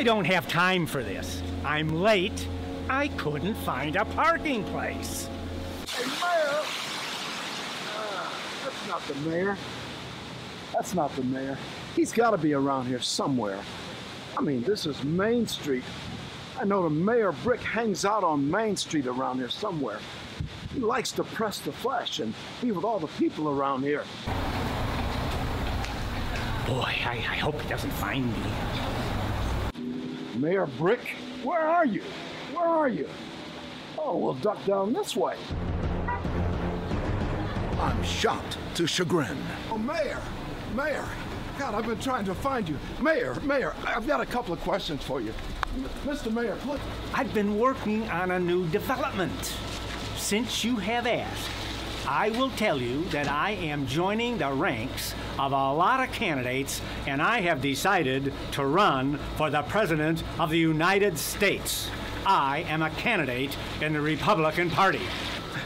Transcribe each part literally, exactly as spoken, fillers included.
I don't have time for this. I'm late. I couldn't find a parking place. Hey, Mayor! Uh, that's not the mayor. That's not the mayor. He's got to be around here somewhere. I mean, this is Main Street. I know the Mayor Brick hangs out on Main Street around here somewhere. He likes to press the flesh and be with all the people around here. Boy, I, I hope he doesn't find me. Mayor Brick, where are you? Where are you? Oh, we'll duck down this way. I'm shocked to chagrin. Oh, Mayor, Mayor. God, I've been trying to find you. Mayor, Mayor, I've got a couple of questions for you. Mister Mayor, please. I've been working on a new development. Since you have asked, I will tell you that I am joining the ranks of a lot of candidates, and I have decided to run for the President of the United States. I am a candidate in the Republican Party.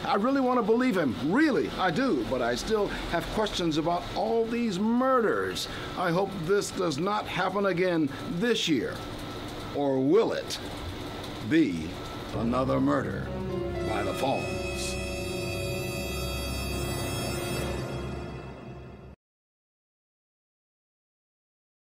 I really want to believe him. Really, I do. But I still have questions about all these murders. I hope this does not happen again this year. Or will it be another murder by the fall?